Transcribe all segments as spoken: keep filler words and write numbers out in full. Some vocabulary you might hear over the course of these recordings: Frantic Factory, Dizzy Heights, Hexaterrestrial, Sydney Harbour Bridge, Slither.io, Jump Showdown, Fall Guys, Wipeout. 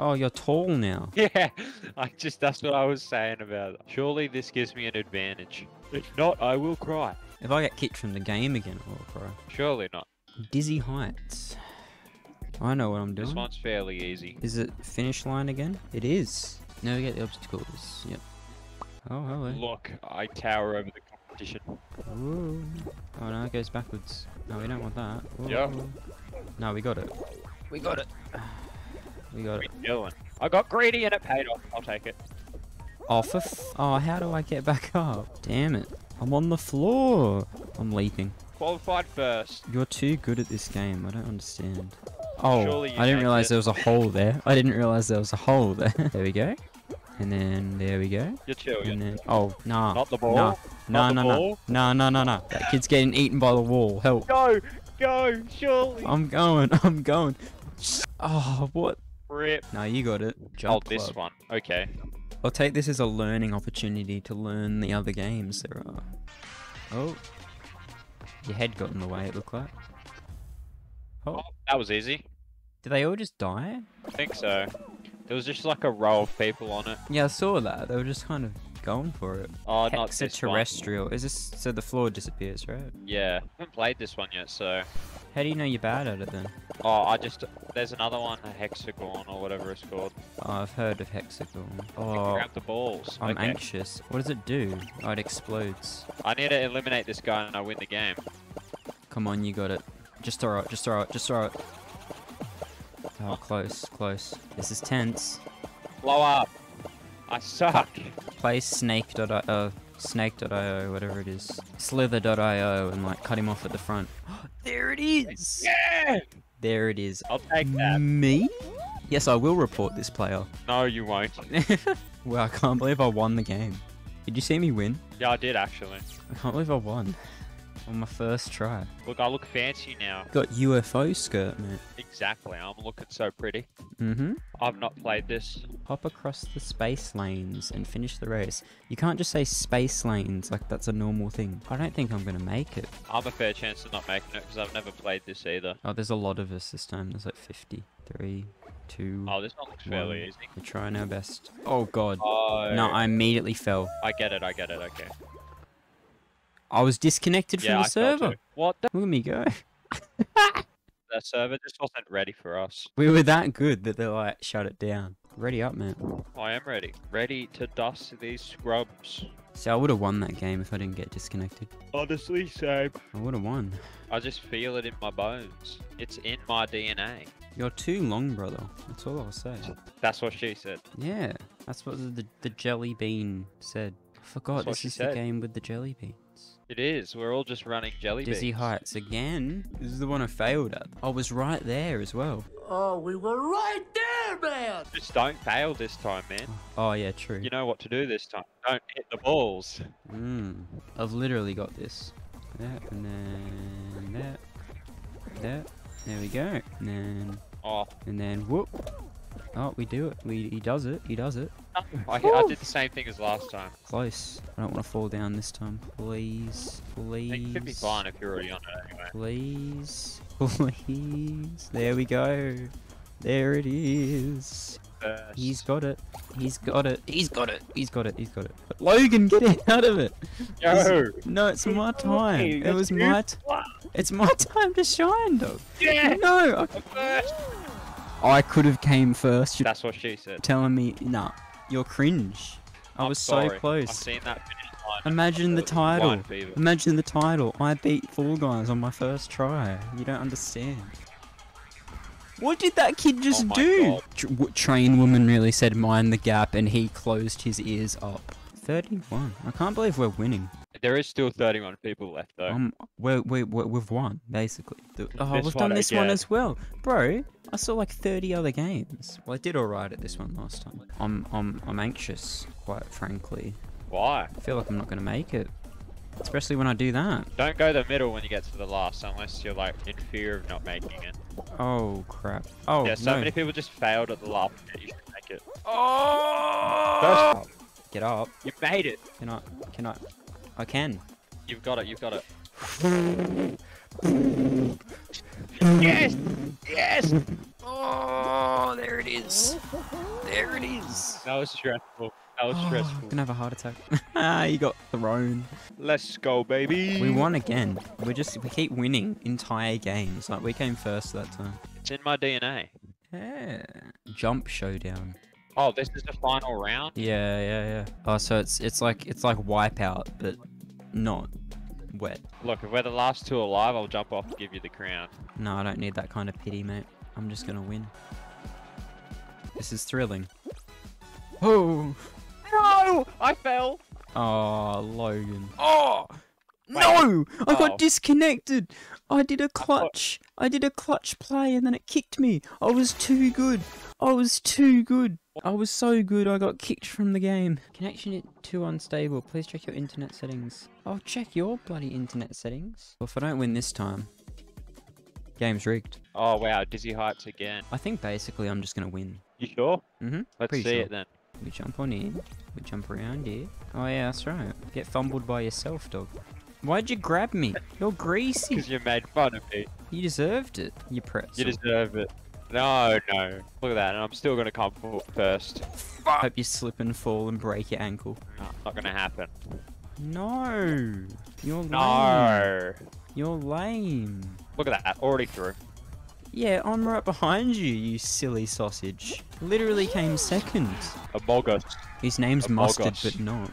Oh, you're tall now. Yeah, I just, that's what I was saying about it. Surely this gives me an advantage. If not, I will cry. If I get kicked from the game again, I will cry. Surely not. Dizzy Heights. I know what I'm doing. This one's fairly easy. Is it finish line again? It is. Now we get the obstacles. Yep. Oh, hello. Look, I tower over the competition. Ooh. Oh, no, it goes backwards. No, we don't want that. Ooh. Yeah. No, we got it. We got it. We got it. What are you doing? I got greedy and it paid off. I'll take it. Off of... Oh, how do I get back up? Damn it. I'm on the floor. I'm leaping. Qualified first. You're too good at this game. I don't understand. Oh, I didn't realise there was a hole there. I didn't realise there was a hole there. There we go. And then, there we go. You're chill, and then, oh, nah. Not the ball. Nah. Nah, nah, nah. Nah, nah, nah, nah. That kid's getting eaten by the wall. Help. Go! Go! Surely! I'm going. I'm going. Oh, what? Rip. No, you got it. Jump oh, this club. One. Okay. I'll take this as a learning opportunity to learn the other games there are. Oh. Your head got in the way, it looked like. Oh, oh that was easy. Did they all just die? I think so. There was just like a row of people on it. Yeah, I saw that. They were just kind of going for it. Oh, Hexaterrestrial. Not this terrestrial. Is this so the floor disappears, right? Yeah. I haven't played this one yet, so. How do you know you're bad at it then? Oh, I just there's another one, a hexagon or whatever it's called. Oh, I've heard of hexagon. Oh, grab the balls. I'm okay. Anxious. What does it do? Oh, it explodes. I need to eliminate this guy and I win the game. Come on, you got it. Just throw it. Just throw it. Just throw it. Oh, close, close. This is tense. Blow up. I suck. Play Snake dot i o, uh, Snake dot i o, whatever it is. Slither dot i o and like cut him off at the front. There it is. Yeah. There it is. I'll take that. Me? Yes, I will report this player. No, you won't. Well, I can't believe I won the game. Did you see me win? Yeah, I did actually. I can't believe I won. On my first try. Look, I look fancy now. Got U F O skirt, man. Exactly, I'm looking so pretty. Mm-hmm. I've not played this. Hop across the space lanes and finish the race. You can't just say space lanes like that's a normal thing. I don't think I'm going to make it. I'm a fair chance of not making it because I've never played this either. Oh, there's a lot of us this time. There's like fifty. Three, two, oh, this one looks one. Fairly easy. We're trying our best. Oh, God. Oh. No, I immediately fell. I get it, I get it, okay. I was disconnected yeah, from the I server. What the? Look at me go. The server just wasn't ready for us. We were that good that they like shut it down. Ready up, man. I am ready. Ready to dust these scrubs. So I would have won that game if I didn't get disconnected. Honestly, same. I would have won. I just feel it in my bones. It's in my D N A. You're too long, brother. That's all I'll say. That's what she said. Yeah. That's what the, the jelly bean said. I forgot this is said. The game with the jelly bean. It is. We're all just running jelly beans. Dizzy Heights again. This is the one I failed at. I was right there as well. Oh, we were right there, man. Just don't fail this time, man. Oh, yeah, true. You know what to do this time. Don't hit the balls. Mm. I've literally got this. That and then that. That. There we go. And then. Oh. And then whoop. Oh, we do it. We, he does it. He does it. I, I did the same thing as last time. Close. I don't want to fall down this time. Please. Please. It should be fine if you're already on it anyway. Please. Please. There we go. There it is. First. He's got it. He's got it. He's got it. He's got it. He's got it. But Logan, get it out of it. Yo. It's, no, it's my time. It was my time. It's my time to shine, dog. Yeah. No. I I could have came first. That's what she said. Telling me, nah, you're cringe. I I'm was sorry. So close. I've seen that finish line. Imagine the title. Imagine the title. I beat Fall Guys on my first try. You don't understand. What did that kid just oh do? Tra train woman really said mind the gap and he closed his ears up. thirty-one. I can't believe we're winning. There is still thirty-one people left though. Um, we're, we're, we're, we've won, basically. The, oh, this we've done this one as well. Bro, I saw like thirty other games. Well, I did alright at this one last time. I'm, I'm, I'm anxious, quite frankly. Why? I feel like I'm not going to make it. Especially when I do that. Don't go the middle when you get to the last, unless you're like in fear of not making it. Oh, crap. Oh, yeah, so no. Many people just failed at the last minute, you should make it. Oh! First, get up. You made it. Can I, can I? I can. You've got it, you've got it. Yes! Yes! Oh, there it is. There it is. There it is. That was stressful. That was oh, stressful. I'm gonna have a heart attack. Ah, you got thrown. Let's go, baby. We won again. We just we keep winning entire games. Like we came first that time. It's in my D N A. Yeah. Jump Showdown. Oh, this is the final round? Yeah, yeah, yeah. Oh, so it's it's like it's like Wipeout, but not wet. Look, if we're the last two alive, I'll jump off and give you the crown. No, I don't need that kind of pity, mate. I'm just gonna win. This is thrilling. Oh! No! I fell! Oh, Logan. Oh! Wait. No! I oh. got disconnected! I did a clutch! I did a clutch play and then it kicked me! I was too good! I was too good. I was so good I got kicked from the game. Connection too unstable. Please check your internet settings. I'll check your bloody internet settings. Well, if I don't win this time, game's rigged. Oh, wow. Dizzy Heights again. I think basically I'm just going to win. You sure? Mm-hmm. Let's Pretty see sure. it then. We jump on here. We jump around here. Oh, yeah, that's right. Get fumbled by yourself, dog. Why'd you grab me? You're greasy. Because you made fun of me. You deserved it. You pretzel. You deserve it. No, no. Look at that, and I'm still gonna come first. Fuck. Hope you slip and fall and break your ankle. No, not gonna happen. No. You're lame. No. You're lame. Look at that, already through. Yeah, I'm right behind you, you silly sausage. Literally came second. Amogos. His name's Mustard, but not.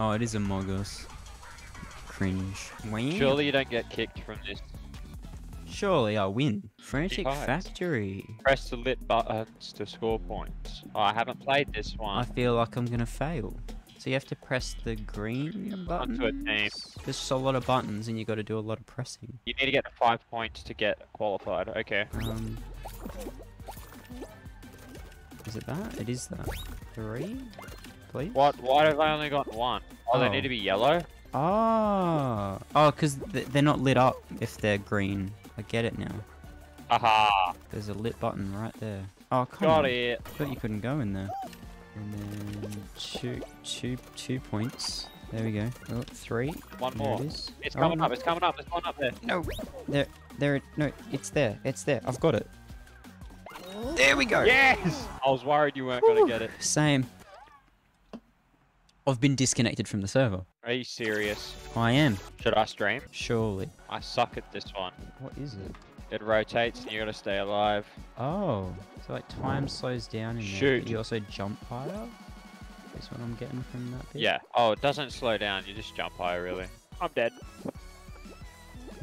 Oh, it is Amogos. Cringe. Surely you don't get kicked from this. Surely I win. Frantic Factory. Press the lit buttons to score points. Oh, I haven't played this one. I feel like I'm gonna fail. So you have to press the green buttons. Onto a team. There's just a lot of buttons and you got to do a lot of pressing. You need to get five points to get qualified. Okay. Um, is it that? It is that. Three, please. What? Why have I only got one? Oh, oh. They need to be yellow. Oh. Oh, because th they're not lit up if they're green. I get it now. Aha! There's a lit button right there. Oh, come Got on. it. I thought you couldn't go in there. And then two, two, two points. There we go. Oh, three. One there more. It is. It's oh, coming no. up. It's coming up. There's one up there. No. There, there. No, it's there. It's there. I've got it. There we go. Yes. I was worried you weren't going to get it. Same. I've been disconnected from the server. Are you serious? I am. Should I stream? Surely. I suck at this one. What is it? It rotates and you gotta stay alive. Oh. So like time slows down and Shoot. you also jump higher? Is what I'm getting from that bit? Yeah. Oh, it doesn't slow down. You just jump higher, really. I'm dead.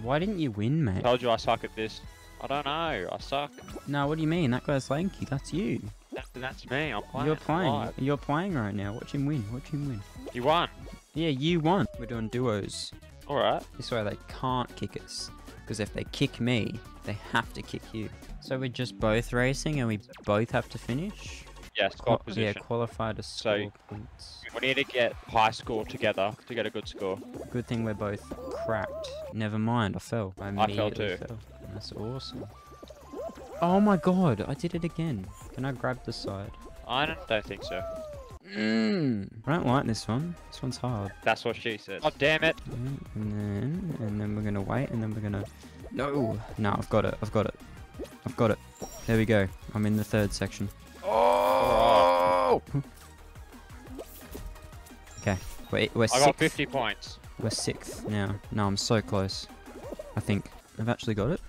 Why didn't you win, mate? I told you I suck at this. I don't know. I suck. No, what do you mean? That guy's lanky. That's you. That, that's me. I'm playing. You're playing. Live. You're playing right now. Watch him win. Watch him win. You won. Yeah, you won. We're doing duos. All right. This way they can't kick us. Because if they kick me, they have to kick you. So we're just both racing and we both have to finish? Yeah, score Qual position. Yeah, qualify to score so points. We need to get high score together to get a good score. Good thing we're both cracked. Never mind, I fell. I, I fell too. Fell. That's awesome. Oh my god, I did it again. Can I grab the side? I don't, don't think so. Mm. I don't like this one. This one's hard. That's what she said. Oh, damn it. And then, and then we're going to wait, and then we're going to... No. No, I've got it. I've got it. I've got it. There we go. I'm in the third section. Oh! Okay. We're, we're I sixth. got fifty points. We're sixth now. No, I'm so close. I think. I've actually got it.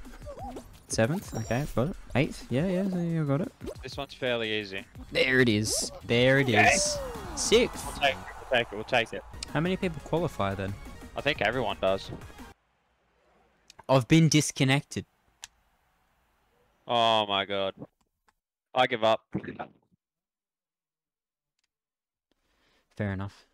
Seventh, okay, I've got it. Eighth, yeah, yeah, yeah, I got it. This one's fairly easy. There it is. There it okay. is. Sixth. We'll take it. We'll take it. We'll take it. How many people qualify then? I think everyone does. I've been disconnected. Oh my god. I give up. Fair enough.